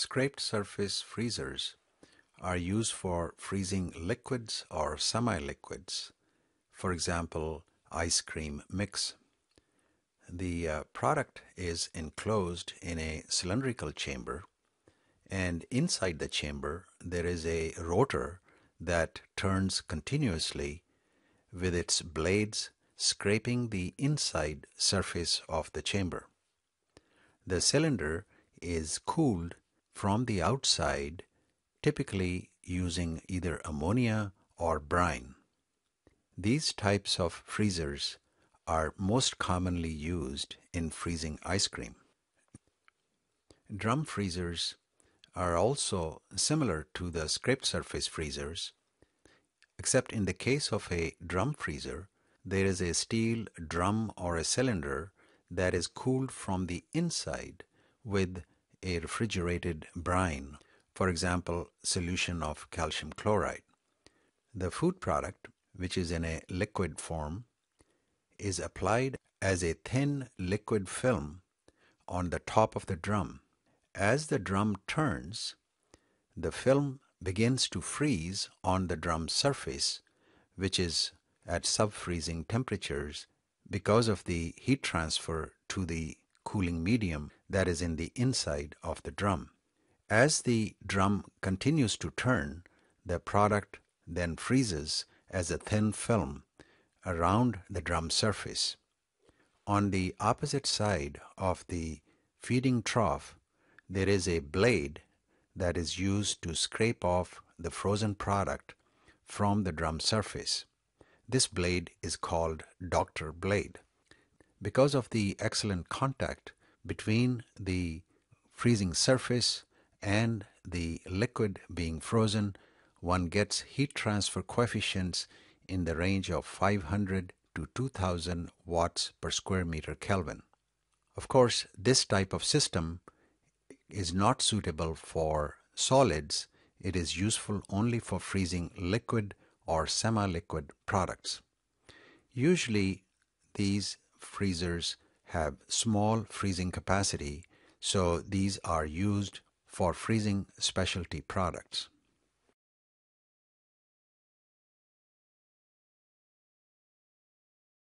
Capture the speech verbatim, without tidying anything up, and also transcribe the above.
Scraped surface freezers are used for freezing liquids or semi-liquids, for example, ice cream mix. The uh, product is enclosed in a cylindrical chamber, and inside the chamber there is a rotor that turns continuously with its blades scraping the inside surface of the chamber. The cylinder is cooled from the outside, typically using either ammonia or brine. These types of freezers are most commonly used in freezing ice cream. Drum freezers are also similar to the scraped surface freezers, except in the case of a drum freezer, there is a steel drum or a cylinder that is cooled from the inside with a refrigerated brine, for example, solution of calcium chloride. The food product, which is in a liquid form, is applied as a thin liquid film on the top of the drum. As the drum turns, the film begins to freeze on the drum surface, which is at sub-freezing temperatures because of the heat transfer to the cooling medium that is in the inside of the drum. As the drum continues to turn, the product then freezes as a thin film around the drum surface. On the opposite side of the feeding trough, there is a blade that is used to scrape off the frozen product from the drum surface. This blade is called doctor blade. Because of the excellent contact between the freezing surface and the liquid being frozen, one gets heat transfer coefficients in the range of five hundred to two thousand watts per square meter Kelvin. Of course, this type of system is not suitable for solids. It is useful only for freezing liquid or semi-liquid products. Usually, these freezers have small freezing capacity, so these are used for freezing specialty products.